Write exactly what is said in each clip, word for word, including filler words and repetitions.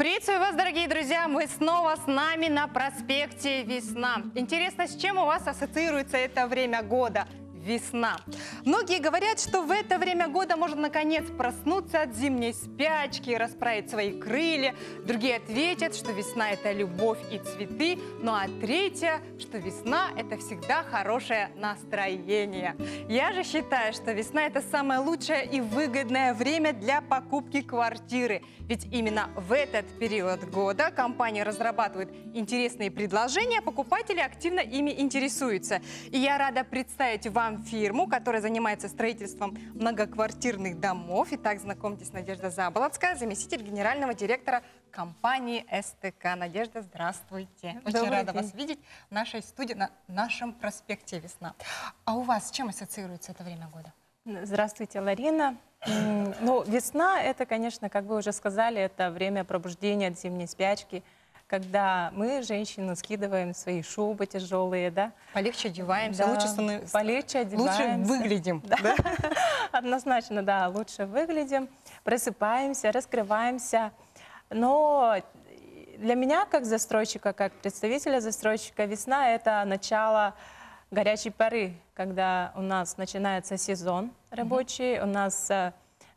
Приветствую вас, дорогие друзья! Мы снова с нами на проспекте Весна. Интересно, с чем у вас ассоциируется это время года? Весна. Многие говорят, что в это время года можно наконец проснуться от зимней спячки, расправить свои крылья. Другие ответят, что весна – это любовь и цветы. Ну а третья, что весна – это всегда хорошее настроение. Я же считаю, что весна – это самое лучшее и выгодное время для покупки квартиры. Ведь именно в этот период года компании разрабатывают интересные предложения, покупатели активно ими интересуются. И я рада представить вам фирму, которая занимается строительством многоквартирных домов. Итак, знакомьтесь, Надежда Заболоцкая, заместитель генерального директора компании СТК. Надежда, здравствуйте. Очень Добрый рада день. Вас видеть в нашей студии на нашем проспекте Весна. А у вас с чем ассоциируется это время года? Здравствуйте, Ларина. Ну, весна, это, конечно, как вы уже сказали, это время пробуждения от зимней спячки, когда мы, женщины, скидываем свои шубы тяжелые, да? Полегче одеваемся, да, лучше становимся. Полегче одеваемся. Лучше выглядим, да? Да? Однозначно, да, лучше выглядим, просыпаемся, раскрываемся. Но для меня, как застройщика, как представителя застройщика, весна – это начало горячей поры, когда у нас начинается сезон рабочий, mm-hmm. у нас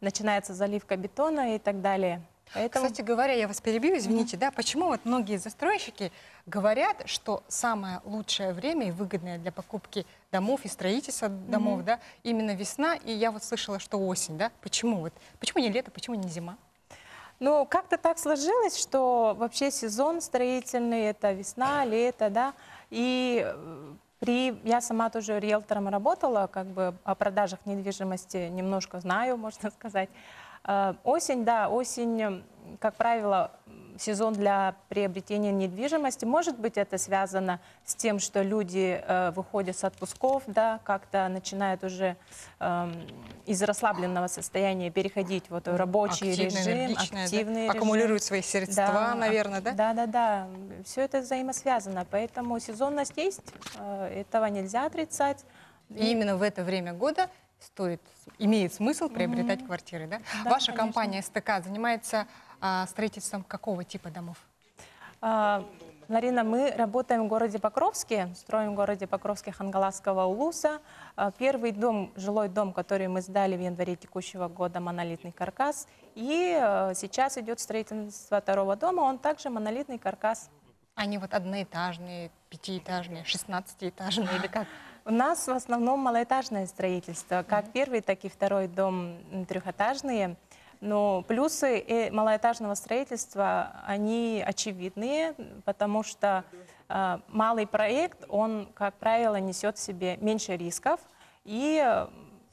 начинается заливка бетона и так далее. Поэтому... Кстати говоря, я вас перебью, извините, mm-hmm. да, почему вот многие застройщики говорят, что самое лучшее время и выгодное для покупки домов и строительства mm-hmm. домов, да, именно весна, и я вот слышала, что осень, да, почему вот, почему не лето, почему не зима? Ну, как-то так сложилось, что вообще сезон строительный, это весна, лето, да, и... При, я сама тоже риэлтором работала, как бы о продажах недвижимости немножко знаю, можно сказать. Осень, да, осень, как правило, сезон для приобретения недвижимости. Может быть, это связано с тем, что люди выходят с отпусков, да, как-то начинают уже из расслабленного состояния переходить вот в рабочий активный, режим, активный да? режим. Аккумулируют свои средства, да, наверное, да? Да, да, да. Все это взаимосвязано, поэтому сезонность есть, этого нельзя отрицать. И именно в это время года... Стоит, имеет смысл приобретать mm-hmm. квартиры, да? Да, ваша конечно. Компания СТК занимается а, строительством какого типа домов? А, Ларина, мы работаем в городе Покровске, строим в городе Покровске Хангаласского Улуса. А, первый дом, жилой дом, который мы сдали в январе текущего года, монолитный каркас. И а, сейчас идет строительство второго дома, он также монолитный каркас. Они вот одноэтажные, пятиэтажные, шестнадцатиэтажные или как? У нас в основном малоэтажное строительство, как mm-hmm. первый, так и второй дом трехэтажные. Но плюсы малоэтажного строительства, они очевидные, потому что э, малый проект, он, как правило, несет в себе меньше рисков. И,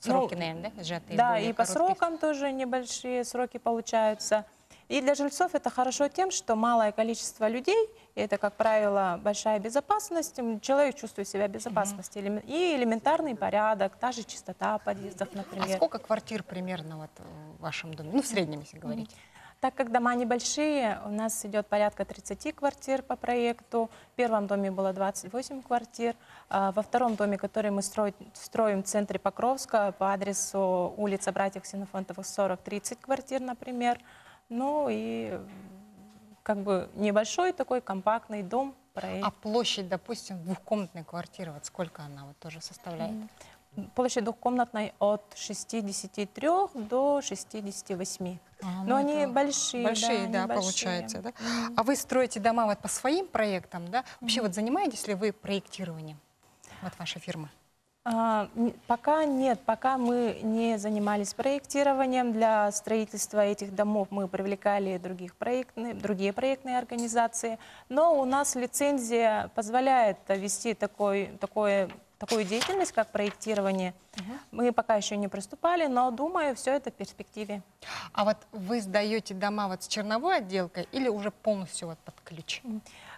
сроки, ну, наверное, да? Сжатые, да, и короткие. По срокам тоже небольшие сроки получаются. И для жильцов это хорошо тем, что малое количество людей, это, как правило, большая безопасность, человек чувствует себя в безопасности, mm-hmm. и элементарный порядок, та же чистота подъездов, например. А сколько квартир примерно вот в вашем доме, ну в среднем, если говорить? Mm-hmm. Так как дома небольшие, у нас идет порядка тридцати квартир по проекту, в первом доме было двадцать восемь квартир, а во втором доме, который мы строим, строим в центре Покровска, по адресу улица Братьев Ксенофонтовых сорок тридцать квартир, например. Ну и как бы небольшой такой компактный дом. Проект. А площадь, допустим, двухкомнатной квартиры, вот сколько она вот тоже составляет? Площадь двухкомнатной от шестидесяти трёх до шестидесяти восьми. А, ну Но они большие. Большие, да, да получается. Да? Mm-hmm. А вы строите дома вот по своим проектам, да? Вообще mm-hmm. вот занимаетесь ли вы проектированием? Вот ваша фирма. А, пока нет, пока мы не занимались проектированием. Для строительства этих домов мы привлекали других проектные, другие проектные организации, но у нас лицензия позволяет вести такой, такой, такую деятельность, как проектирование. Угу. Мы пока еще не приступали, но, думаю, все это в перспективе. А вот вы сдаете дома вот с черновой отделкой или уже полностью вот под ключ?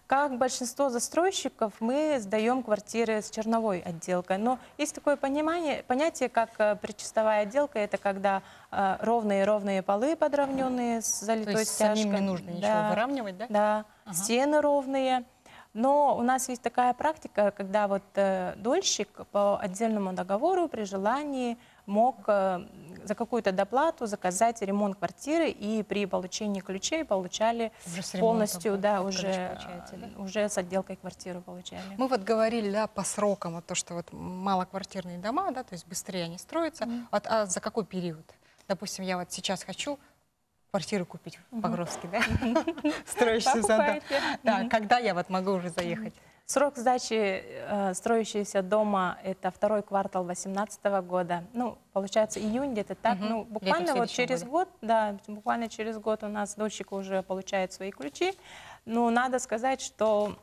Как большинство застройщиков, мы сдаем квартиры с черновой отделкой. Но есть такое понимание, понятие, как причистовая отделка. Это когда ровные-ровные полы, подровненные с залитой стяжкой. То есть самим не нужно да. ничего выравнивать, да? Да, ага. Стены ровные. Но у нас есть такая практика, когда вот э, дольщик по отдельному договору при желании мог э, за какую-то доплату заказать ремонт квартиры, и при получении ключей получали уже полностью, ремонтом, да, уже, да? уже с отделкой квартиры получали. Мы вот говорили, да, по срокам, вот то, что вот малоквартирные дома, да, то есть быстрее они строятся. Mm-hmm. Вот, а за какой период? Допустим, я вот сейчас хочу квартиру купить в Покровске, да? Строишься за дом. Когда я вот могу уже заехать? Срок сдачи э, строящегося дома – это второй квартал две тысячи восемнадцатого года. Ну, получается, июнь где-то так. Угу. Ну, буквально вот через году. год, да, буквально через год у нас дочка уже получает свои ключи. Но надо сказать, что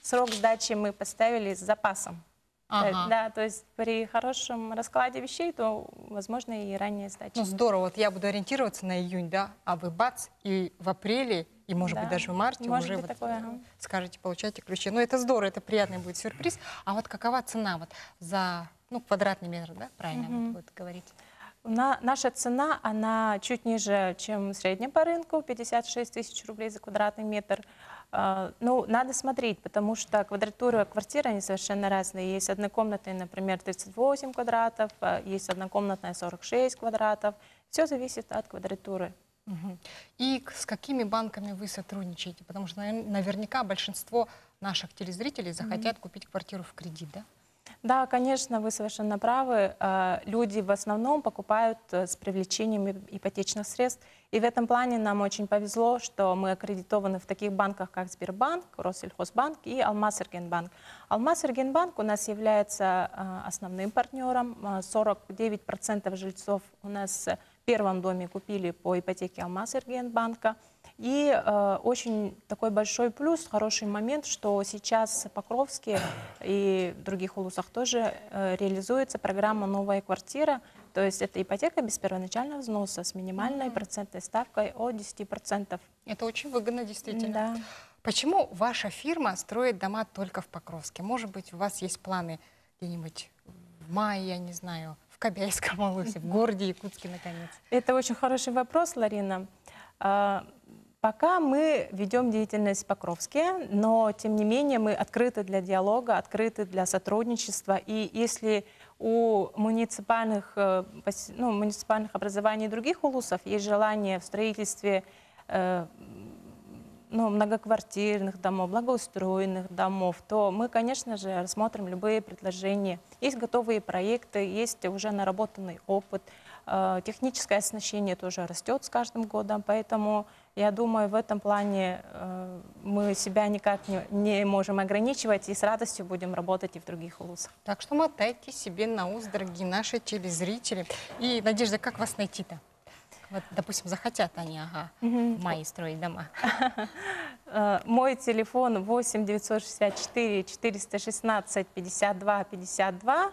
срок сдачи мы поставили с запасом. Ага. Да, то есть при хорошем раскладе вещей, то, возможно, и ранняя сдача. Ну, здорово. Вот я буду ориентироваться на июнь, да, а вы бац, и в апреле, и, может да. быть, даже в марте может уже вот такое, да. скажете, получайте ключи. Ну, это здорово, это приятный будет сюрприз. А вот какова цена вот за, ну, квадратный метр, да, правильно mm-hmm. вот будет говорить? На, наша цена, она чуть ниже, чем средняя по рынку, пятьдесят шесть тысяч рублей за квадратный метр. Ну, надо смотреть, потому что квадратура квартиры, они совершенно разные. Есть однокомнатные, например, тридцать восемь квадратов, есть однокомнатная сорок шесть квадратов. Все зависит от квадратуры. Угу. И с какими банками вы сотрудничаете? Потому что наверняка большинство наших телезрителей захотят угу. купить квартиру в кредит, да? Да, конечно, вы совершенно правы. Люди в основном покупают с привлечением ипотечных средств. И в этом плане нам очень повезло, что мы аккредитованы в таких банках, как Сбербанк, Россельхозбанк и Алмазергенбанк. Алмазергенбанк у нас является основным партнером. сорок девять процентов жильцов у нас в первом доме купили по ипотеке Алмазергенбанка. И э, очень такой большой плюс, хороший момент, что сейчас в Покровске и других улусах тоже э, реализуется программа «Новая квартира». То есть это ипотека без первоначального взноса с минимальной mm-hmm. процентной ставкой от десяти процентов. Это очень выгодно, действительно. Да. Почему ваша фирма строит дома только в Покровске? Может быть, у вас есть планы где-нибудь в мае, я не знаю, в Кобяйском Улусе, в городе Якутске, наконец? Это очень хороший вопрос, Ларина. Пока мы ведем деятельность в Покровске, но, тем не менее, мы открыты для диалога, открыты для сотрудничества. И если у муниципальных, ну, муниципальных образований других улусов есть желание в строительстве э, ну, многоквартирных домов, благоустроенных домов, то мы, конечно же, рассмотрим любые предложения. Есть готовые проекты, есть уже наработанный опыт. Техническое оснащение тоже растет с каждым годом, поэтому я думаю, в этом плане э, мы себя никак не, не можем ограничивать и с радостью будем работать и в других улусах. Так что мотайте себе на ус, дорогие наши телезрители. И, Надежда, как вас найти-то? Вот, допустим, захотят они, ага, в мае строить дома. Мой телефон восемь девятьсот шестьдесят четыре четыреста шестнадцать пятьдесят два пятьдесят два.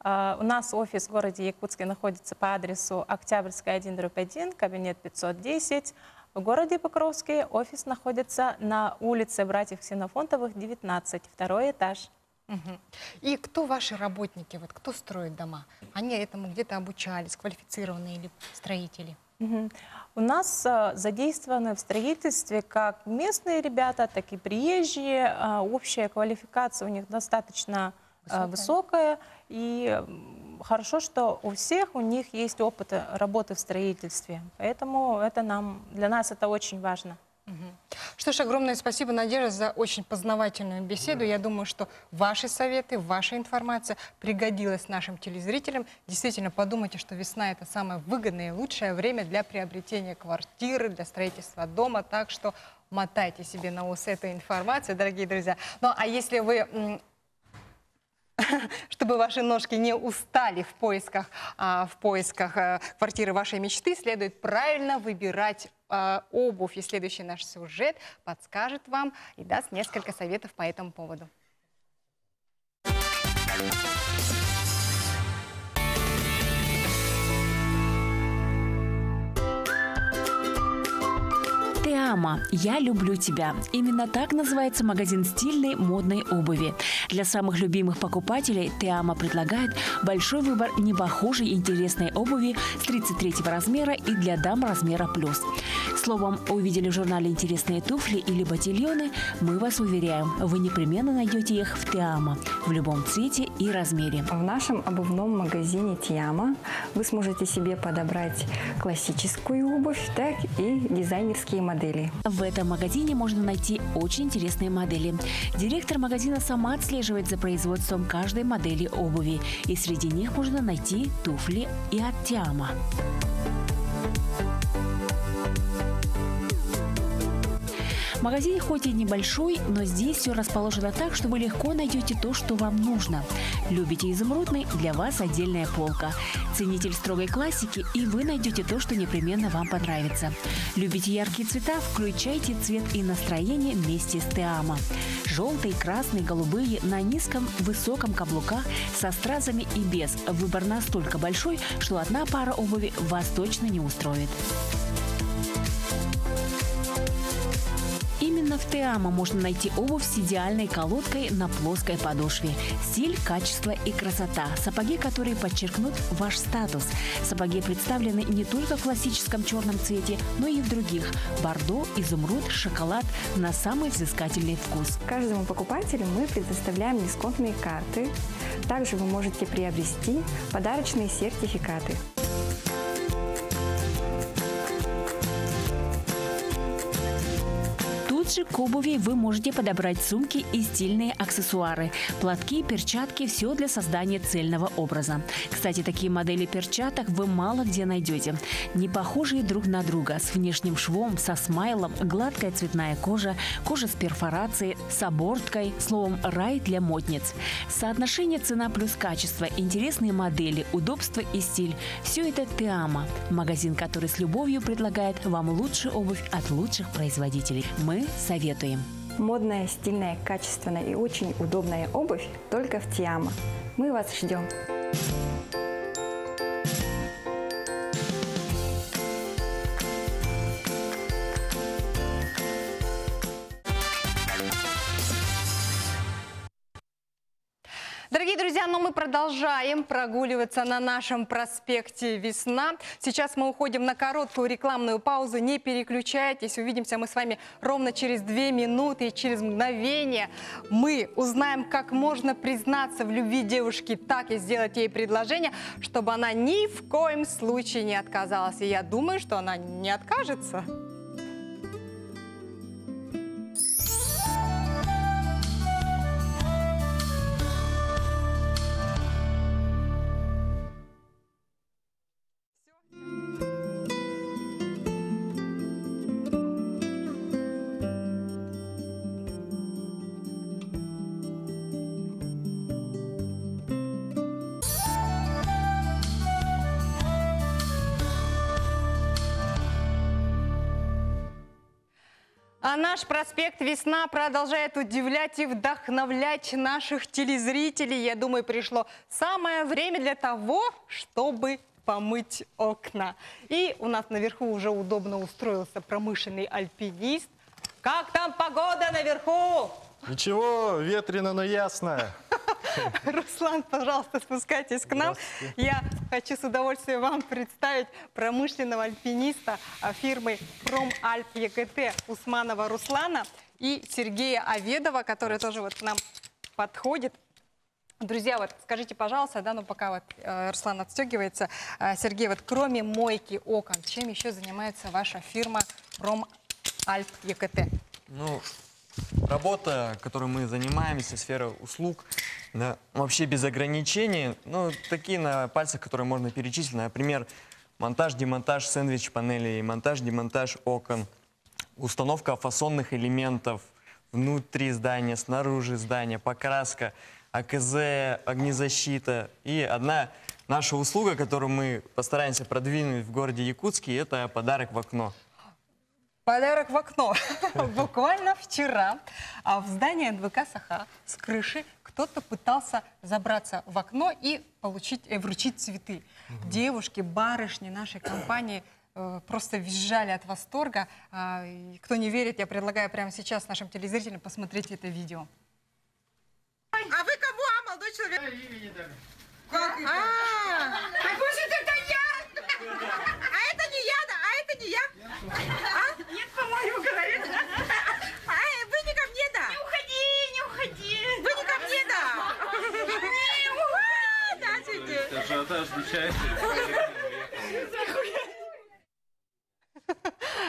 Uh, у нас офис в городе Якутске находится по адресу Октябрьская, один дробь один, кабинет пятьсот десять. В городе Покровске офис находится на улице Братьев Ксенофонтовых, девятнадцать, второй этаж. Uh-huh. И кто ваши работники, вот кто строит дома? Они этому где-то обучались, квалифицированные или строители? Uh-huh. У нас uh, задействованы в строительстве как местные ребята, так и приезжие. Uh, общая квалификация у них достаточно высокая. И хорошо, что у всех у них есть опыт работы в строительстве. Поэтому это нам, для нас это очень важно. Что ж, огромное спасибо, Надежда, за очень познавательную беседу. Я думаю, что ваши советы, ваша информация пригодилась нашим телезрителям. Действительно, подумайте, что весна – это самое выгодное и лучшее время для приобретения квартиры, для строительства дома. Так что мотайте себе на ус эту информацию, дорогие друзья. Ну, а если вы... Чтобы ваши ножки не устали в поисках, а, в поисках а, квартиры вашей мечты, следует правильно выбирать а, обувь. И следующий наш сюжет подскажет вам и даст несколько советов по этому поводу. «Мама, я люблю тебя». Именно так называется магазин стильной модной обуви. Для самых любимых покупателей «Теама» предлагает большой выбор непохожей интересной обуви с тридцать третьего размера и для дам размера плюс. Словом, увидели в журнале интересные туфли или ботильоны, мы вас уверяем, вы непременно найдете их в «Теама» в любом цвете и размере. В нашем обувном магазине «Теама» вы сможете себе подобрать классическую обувь, так и дизайнерские модели. В этом магазине можно найти очень интересные модели. Директор магазина сама отслеживает за производством каждой модели обуви, и среди них можно найти туфли и от «Теама». Магазин хоть и небольшой, но здесь все расположено так, что вы легко найдете то, что вам нужно. Любите изумрудный — для вас отдельная полка. Ценитель строгой классики — и вы найдете то, что непременно вам понравится. Любите яркие цвета — включайте цвет и настроение вместе с «Теама». Желтые, красные, голубые, на низком, высоком каблуках, со стразами и без. Выбор настолько большой, что одна пара обуви вас точно не устроит. Именно в «Теама» можно найти обувь с идеальной колодкой на плоской подошве. Стиль, качество и красота. Сапоги, которые подчеркнут ваш статус. Сапоги представлены не только в классическом черном цвете, но и в других. Бордо, изумруд, шоколад — на самый взыскательный вкус. Каждому покупателю мы предоставляем дисконтные карты. Также вы можете приобрести подарочные сертификаты. К обуви вы можете подобрать сумки и стильные аксессуары, платки, перчатки – все для создания цельного образа. Кстати, такие модели перчаток вы мало где найдете. Не похожие друг на друга, с внешним швом, со смайлом, гладкая цветная кожа, кожа с перфорацией, с оборткой, словом, рай для модниц. Соотношение цена плюс качество, интересные модели, удобство и стиль – все это «Теама». Магазин, который с любовью предлагает вам лучшую обувь от лучших производителей. Мы советуем. Модная, стильная, качественная и очень удобная обувь только в «Теама». Мы вас ждем. Дорогие друзья, но мы продолжаем прогуливаться на нашем проспекте «Весна». Сейчас мы уходим на короткую рекламную паузу. Не переключайтесь, увидимся мы с вами ровно через две минуты. И через мгновение мы узнаем, как можно признаться в любви девушке так и сделать ей предложение, чтобы она ни в коем случае не отказалась. И я думаю, что она не откажется. А наш проспект «Весна» продолжает удивлять и вдохновлять наших телезрителей. Я думаю, пришло самое время для того, чтобы помыть окна. И у нас наверху уже удобно устроился промышленный альпинист. Как там погода наверху? Ничего, ветрено, но ясно. Руслан, пожалуйста, спускайтесь к нам. Я хочу с удовольствием вам представить промышленного альпиниста фирмы «ПромАльп ЕКТ» Усманова Руслана и Сергея Аведова, который тоже вот к нам подходит. Друзья, вот скажите, пожалуйста, да, ну пока вот э, Руслан отстегивается, э, Сергей, вот кроме мойки окон, чем еще занимается ваша фирма «ПромАльп ЕКТ»? Ну, работа, которой мы занимаемся, сфера услуг, да, вообще без ограничений. Ну, такие на пальцах, которые можно перечислить. Например, монтаж-демонтаж сэндвич-панелей, монтаж-демонтаж окон, установка фасонных элементов внутри здания, снаружи здания, покраска, АКЗ, огнезащита. И одна наша услуга, которую мы постараемся продвинуть в городе Якутске, это подарок в окно. Подарок в окно. Буквально вчера в здание эн вэ ка Саха с крыши кто-то пытался забраться в окно и получить, вручить цветы. Девушки, барышни нашей компании просто визжали от восторга. Кто не верит, я предлагаю прямо сейчас нашим телезрителям посмотреть это видео. А вы кого, а, молодой человек? Да, имя не дали. Как это? А-а-а. Так уж это я! А это не я, да, а это не я. А? Нет, по-моему, говорит. А вы не ко мне, да? Не уходи, не уходи. Вы не ко мне, да? Не уходи, да, сидите. Ажиотаж нечаянный.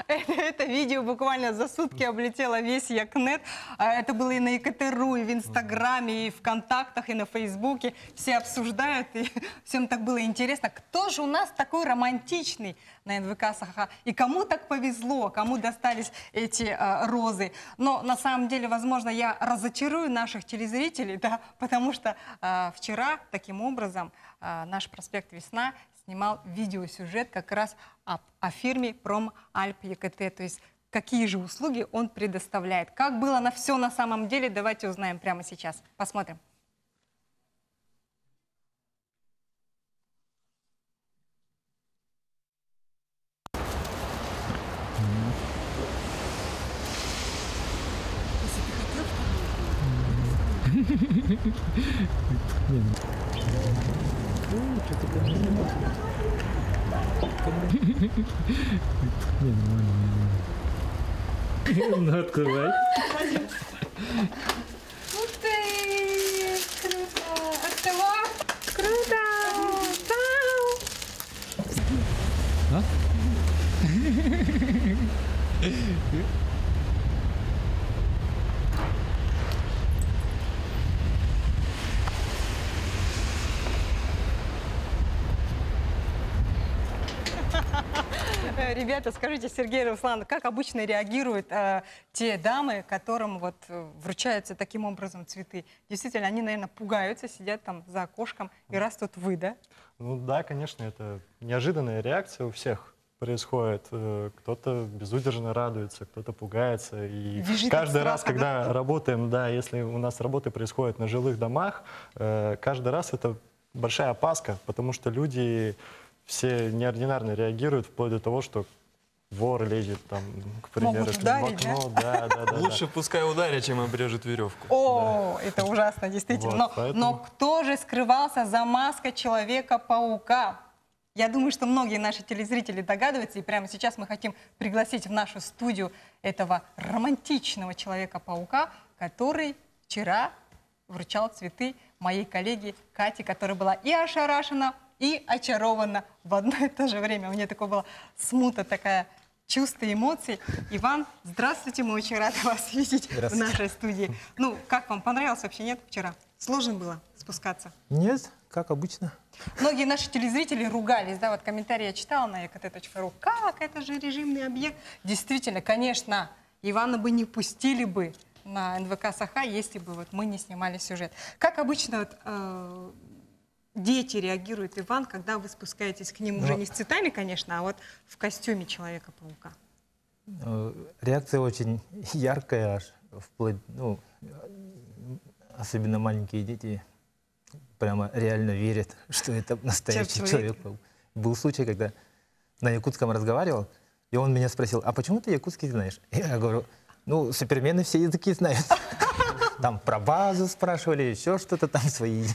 Это, это видео буквально за сутки облетело весь ЯКНЕТ. Это было и на ЕКТ.ру, и в Инстаграме, и в Контактах, и на Фейсбуке. Все обсуждают, и всем так было интересно. Кто же у нас такой романтичный на эн вэ ка Саха? И кому так повезло, кому достались эти а, розы? Но на самом деле, возможно, я разочарую наших телезрителей, да, потому что а, вчера таким образом а, наш проспект «Весна» снимал видеосюжет как раз о, о фирме «ПромАльп ЕКТ», то есть какие же услуги он предоставляет. Как было на все на самом деле, давайте узнаем прямо сейчас. Посмотрим. Ну, открывай. Ух ты! Круто! Открывай! Круто! Вау! Ребята, скажите, Сергей, Руслан, как обычно реагируют э, те дамы, которым вот вручаются таким образом цветы? Действительно, они, наверное, пугаются, сидят там за окошком, и раз тут вы, да? Ну да, конечно, это неожиданная реакция у всех происходит. Кто-то безудержно радуется, кто-то пугается. И Бежит каждый раз, когда да? работаем, да, если у нас работы происходят на жилых домах, э, каждый раз это большая опаска, потому что люди... Все неординарно реагируют, вплоть до того, что вор лезет, там, к примеру, в окно. Да? Да, да, да, лучше да. пускай ударят, чем обрежет веревку. О, да. это ужасно, действительно. Вот, но, поэтому... но кто же скрывался за маской Человека-паука? Я думаю, что многие наши телезрители догадываются, и прямо сейчас мы хотим пригласить в нашу студию этого романтичного Человека-паука, который вчера вручал цветы моей коллеге Кате, которая была и ошарашена, и очарована в одно и то же время. У меня такое было смута, такая чувство эмоций. Иван, здравствуйте, мы очень рады вас видеть в нашей студии. Ну, как вам, понравилось вообще, нет, вчера? Сложно было спускаться? Нет, как обычно. Многие наши телезрители ругались, да, вот комментарии я читала на e k t точка ru, как это же режимный объект. Действительно, конечно, Ивана бы не пустили бы на эн вэ ка Саха, если бы вот мы не снимали сюжет. Как обычно, вот... Э дети реагируют, Иван, когда вы спускаетесь к ним уже не с цветами, конечно, а вот в костюме Человека-паука? Реакция очень яркая, аж вплоть, ну, особенно маленькие дети прямо реально верят, что это настоящий Человек-паук. Был случай, когда на якутском разговаривал, и он меня спросил, а почему ты якутский знаешь? Я говорю, ну, супермены все языки знают. Там про базу спрашивали, еще что-то там, свои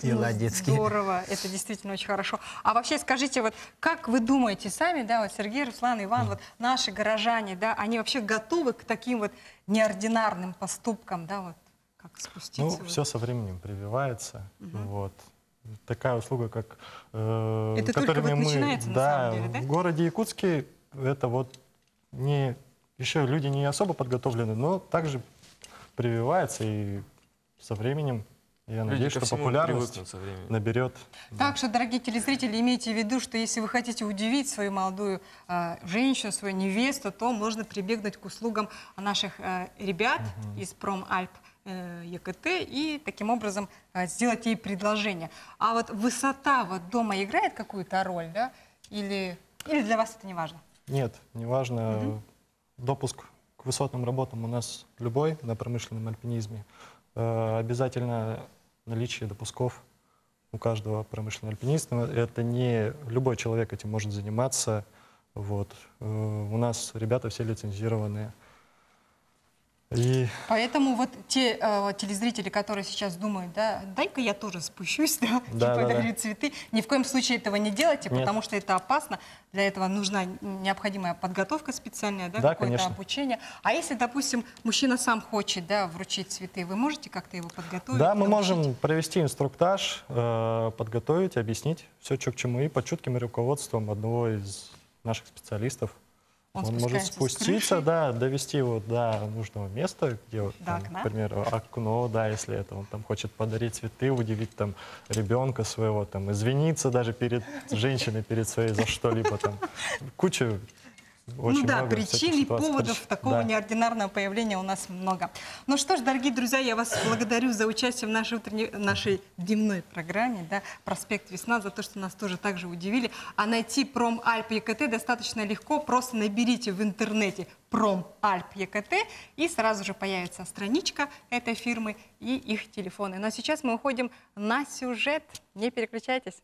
дела детские. Здорово, это действительно очень хорошо. А вообще скажите, вот как вы думаете сами, да, вот Сергей, Руслан, Иван, вот наши горожане, да, они вообще готовы к таким вот неординарным поступкам, да, вот как спуститься? Ну, все со временем прививается, вот. Такая услуга, как... Это только вот начинается, на самом деле, да? В городе Якутске это вот не... Еще люди не особо подготовлены, но также... прививается, и со временем, я люди надеюсь, что популярность наберет. Так да. что, дорогие телезрители, имейте в виду, что если вы хотите удивить свою молодую э, женщину, свою невесту, то можно прибегнуть к услугам наших э, ребят угу. из ПромАльп э, ЕКТ и таким образом э, сделать ей предложение. А вот высота вот дома играет какую-то роль, да? Или, или для вас это не важно? Нет, не важно. Угу. Допуск к высотным работам у нас любой на промышленном альпинизме. Э, обязательно наличие допусков у каждого промышленного альпиниста. Это не любой человек этим может заниматься. Вот. У нас ребята все лицензированные. И... Поэтому вот те э, телезрители, которые сейчас думают, да, дай-ка я тоже спущусь, да, да, типа, да, дарю, да, цветы, ни в коем случае этого не делайте, нет, потому что это опасно. Для этого нужна необходимая подготовка специальная, да, да, какое-то обучение. А если, допустим, мужчина сам хочет, да, вручить цветы, вы можете как-то его подготовить? Да, мы научить? можем провести инструктаж, э, подготовить, объяснить все, что к чему, и под чутким руководством одного из наших специалистов. Он, он может спуститься, да, довести его до нужного места, где, да, там, например, окно, да, если это он там хочет подарить цветы, удивить там ребенка своего, там, извиниться даже перед женщиной, перед своей за что-либо там. Куча, очень, ну, да, много причин и поводов такого, да, неординарного появления у нас много. Ну что ж, дорогие друзья, я вас благодарю за участие в нашей, утренней, нашей дневной программе, да, «Проспект Весна», за то, что нас тоже также удивили. А найти «ПромАльп ЕКТ» достаточно легко. Просто наберите в интернете «ПромАльп ЕКТ», и сразу же появится страничка этой фирмы и их телефоны. Но сейчас мы уходим на сюжет. Не переключайтесь.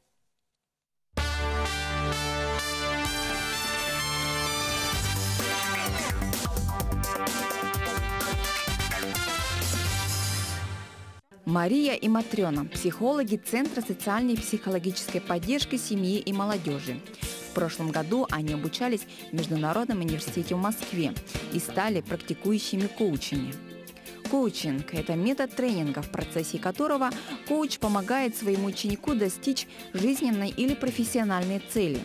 Мария и Матрена – психологи Центра социальной и психологической поддержки семьи и молодежи. В прошлом году они обучались в Международном университете в Москве и стали практикующими коучами. Коучинг – это метод тренинга, в процессе которого коуч помогает своему ученику достичь жизненной или профессиональной цели.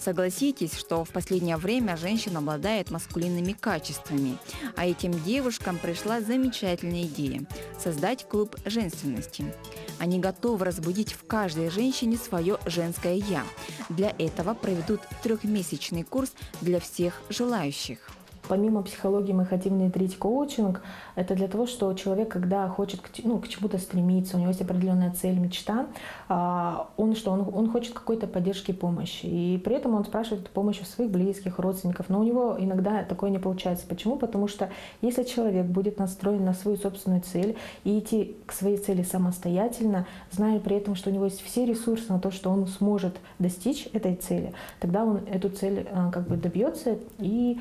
Согласитесь, что в последнее время женщина обладает маскулинными качествами, а этим девушкам пришла замечательная идея – создать клуб женственности. Они готовы разбудить в каждой женщине свое женское «я». Для этого проведут трехмесячный курс для всех желающих. Помимо психологии мы хотим внедрить коучинг. Это для того, что человек, когда хочет, ну, к чему-то стремиться, у него есть определенная цель, мечта, он что, он, он хочет какой-то поддержки и помощи. И при этом он спрашивает помощь у своих близких, родственников. Но у него иногда такое не получается. Почему? Потому что если человек будет настроен на свою собственную цель и идти к своей цели самостоятельно, зная при этом, что у него есть все ресурсы на то, что он сможет достичь этой цели, тогда он эту цель как бы добьется и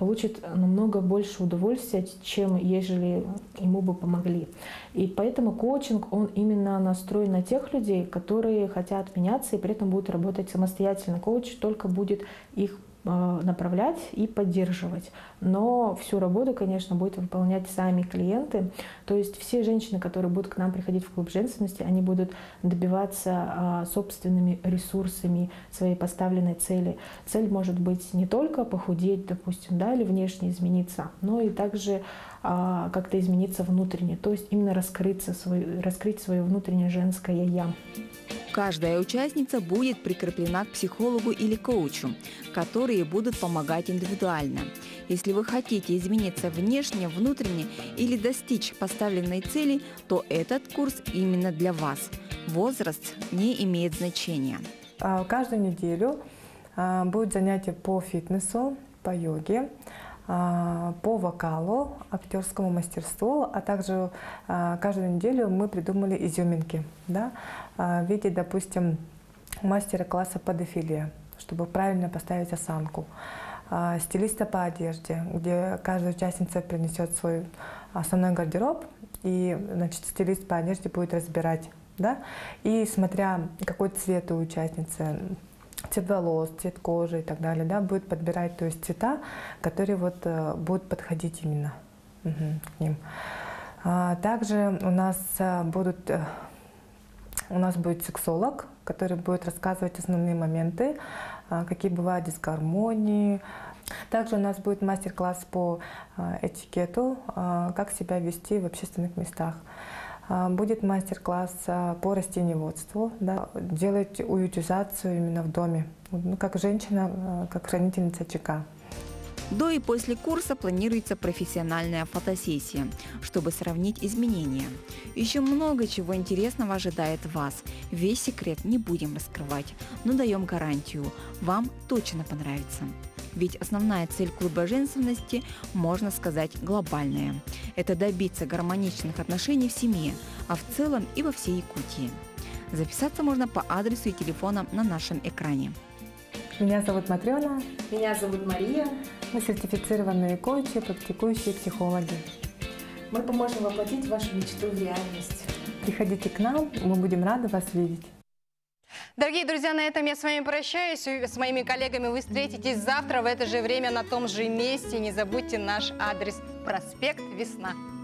получит намного больше удовольствия, чем ежели ему бы помогли. И поэтому коучинг, он именно настроен на тех людей, которые хотят меняться и при этом будут работать самостоятельно. Коуч только будет их направлять и поддерживать. Но всю работу, конечно, будут выполнять сами клиенты. То есть все женщины, которые будут к нам приходить в клуб женственности, они будут добиваться собственными ресурсами своей поставленной цели. Цель может быть не только похудеть, допустим, да, или внешне измениться, но и также как-то измениться внутренне. То есть именно раскрыться, раскрыть свое внутреннее женское «я». Каждая участница будет прикреплена к психологу или коучу, которые будут помогать индивидуально. Если вы хотите измениться внешне, внутренне или достичь поставленной цели, то этот курс именно для вас. Возраст не имеет значения. Каждую неделю будет занятие по фитнесу, по йоге, по вокалу, актерскому мастерству, а также каждую неделю мы придумали изюминки, да, в виде, допустим, мастера-класса по дефиле, чтобы правильно поставить осанку, стилиста по одежде, где каждая участница принесет свой основной гардероб, и, значит, стилист по одежде будет разбирать, да, и смотря какой цвет у участницы, цвет волос, цвет кожи и так далее, да, будет подбирать, то есть, цвета, которые вот э, будут подходить именно угу, к ним. А также у нас будут э, у нас будет сексолог, который будет рассказывать основные моменты, э, какие бывают дисгармонии. Также у нас будет мастер-класс по э, этикету, э, как себя вести в общественных местах. Будет мастер-класс по растениеводству, да, делать уютизацию именно в доме, ну, как женщина, как хранительница ЧК. До и после курса планируется профессиональная фотосессия, чтобы сравнить изменения. Еще много чего интересного ожидает вас. Весь секрет не будем раскрывать, но даем гарантию – вам точно понравится. Ведь основная цель клуба женственности, можно сказать, глобальная. Это добиться гармоничных отношений в семье, а в целом и во всей Якутии. Записаться можно по адресу и телефонам на нашем экране. Меня зовут Матрёна. Меня зовут Мария. Мы сертифицированные коучи, практикующие психологи. Мы поможем воплотить вашу мечту в реальность. Приходите к нам, мы будем рады вас видеть. Дорогие друзья, на этом я с вами прощаюсь. С моими коллегами вы встретитесь завтра в это же время на том же месте. Не забудьте наш адрес: Проспект Весна.